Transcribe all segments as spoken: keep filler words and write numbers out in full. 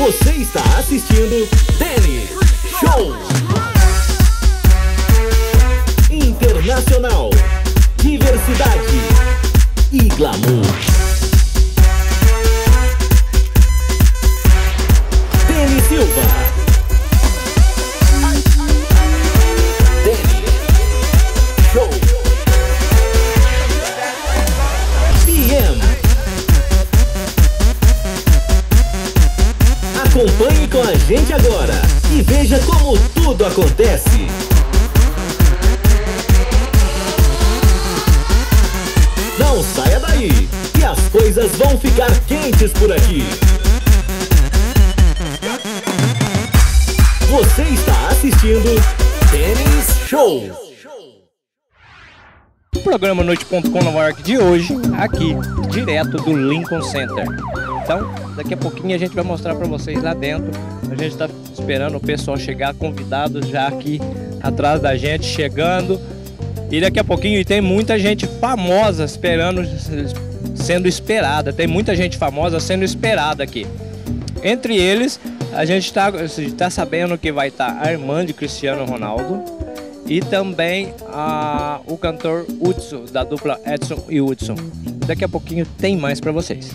Você está assistindo Denny Show Internacional, diversidade e glamour. Denny Silva, Denny Show P M. Acompanhe com a gente agora e veja como tudo acontece. Não saia daí, que as coisas vão ficar quentes por aqui. Você está assistindo Denny Show. O programa Noite ponto com Nova York de hoje, aqui, direto do Lincoln Center. Então, daqui a pouquinho a gente vai mostrar para vocês lá dentro. A gente está esperando o pessoal chegar, convidados já aqui atrás da gente, chegando. E daqui a pouquinho tem muita gente famosa esperando, sendo esperada. Tem muita gente famosa sendo esperada aqui. Entre eles, a gente está tá sabendo que vai estar tá a irmã de Cristiano Ronaldo e também a, o cantor Hudson, da dupla Edson e Hudson. Daqui a pouquinho tem mais para vocês.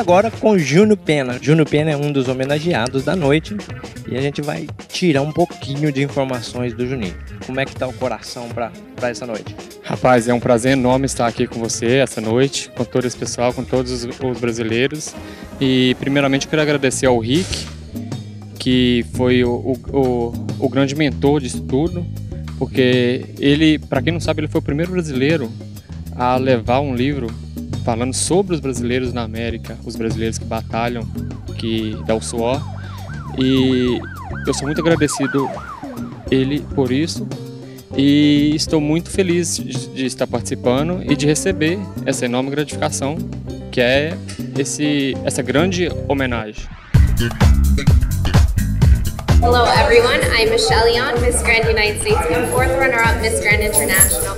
Agora com Júnior Pena. Júnior Pena é um dos homenageados da noite e a gente vai tirar um pouquinho de informações do Juninho. Como é que tá o coração para para essa noite? Rapaz, é um prazer enorme estar aqui com você essa noite, com todo esse pessoal, com todos os brasileiros. E primeiramente eu quero agradecer ao Rick, que foi o, o, o grande mentor disso tudo, porque ele, para quem não sabe, ele foi o primeiro brasileiro a levar um livro falando sobre os brasileiros na América, os brasileiros que batalham, que dá o suor. E eu sou muito agradecido ele por isso e estou muito feliz de, de estar participando e de receber essa enorme gratificação que é esse, essa grande homenagem. Hello everyone, I'm Michelle León, Miss Grand United States and fourth runner-up Miss Grand International.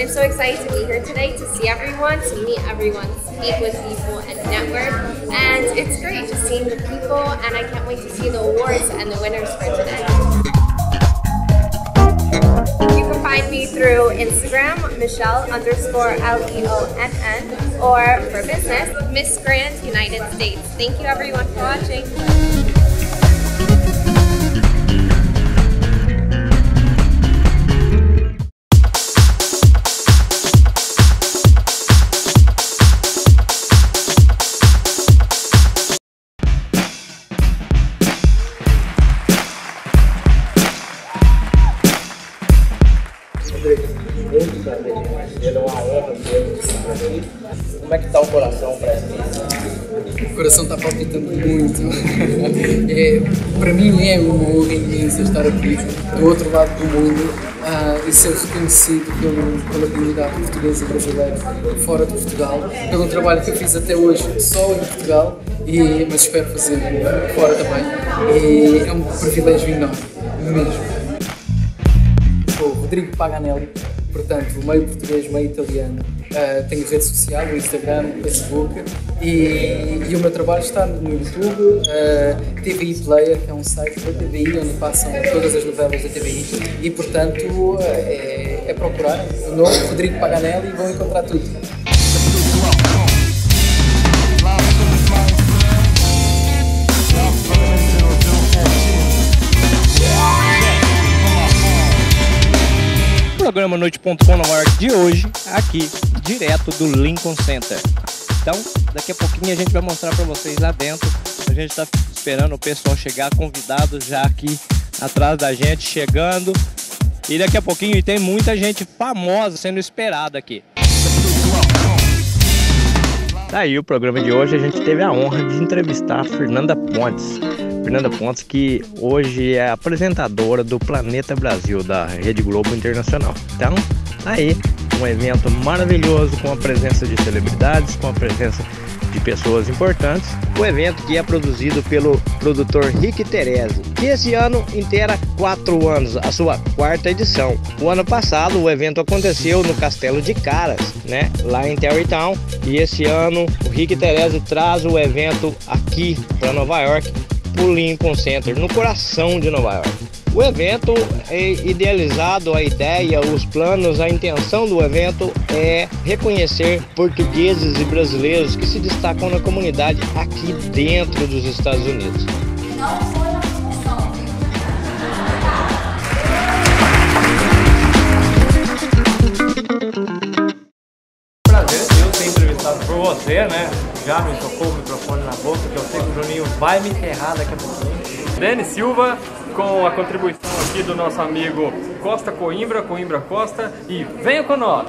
I'm so excited to be here today, to see everyone, to meet everyone, speak with people and network, and it's great just seeing the people, and I can't wait to see the awards and the winners for today. You can find me through Instagram, Michelle underscore L E O N N, or for business, Miss Grand United States. Thank you everyone for watching. Como é que tá o coração para essa missa? O coração tá palpitando muito. É, para mim é uma honra imensa estar aqui do outro lado do mundo uh, e ser reconhecido pelo, pela comunidade portuguesa e brasileira fora de Portugal, pelo trabalho que eu fiz até hoje só em Portugal, e, mas espero fazer fora também. E é um privilégio enorme, mesmo. Sou Rodrigo Paganelli. Portanto, meio português, meio italiano. Uh, tenho rede social, o Instagram, o Facebook, e, e o meu trabalho está no YouTube, uh, T V I Player, que é um site da T V I onde passam todas as novelas da T V I, e portanto uh, é, é procurar o nome Rodrigo Paganelli e vão encontrar tudo. Programa Noite ponto com Nova York de hoje, aqui, direto do Lincoln Center. Então, daqui a pouquinho a gente vai mostrar para vocês lá dentro. A gente está esperando o pessoal chegar, convidados já aqui atrás da gente, chegando. E daqui a pouquinho tem muita gente famosa sendo esperada aqui. Daí o programa de hoje a gente teve a honra de entrevistar a Fernanda Pontes, Fernanda Pontes, que hoje é apresentadora do Planeta Brasil, da Rede Globo Internacional. Então, aí, um evento maravilhoso, com a presença de celebridades, com a presença de pessoas importantes. O evento que é produzido pelo produtor Rick Tereze, que esse ano inteira quatro anos, a sua quarta edição. O ano passado o evento aconteceu no Castelo de Caras, né, lá em Terrytown, e esse ano o Rick Tereze traz o evento aqui para Nova York, para o Lincoln Center, no coração de Nova York. O evento é idealizado, a ideia, os planos, a intenção do evento é reconhecer portugueses e brasileiros que se destacam na comunidade aqui dentro dos Estados Unidos. Não foi uma função. Prazer, eu ser entrevistado por você, né? Já me tocou o microfone na boca, que eu sei que o Juninho vai me enterrar daqui a pouquinho. Denny Silva, com a contribuição aqui do nosso amigo Costa Coimbra, Coimbra Costa, e venha com nós!